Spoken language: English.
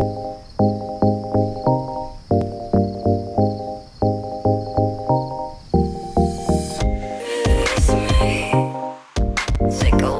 It's me. Take a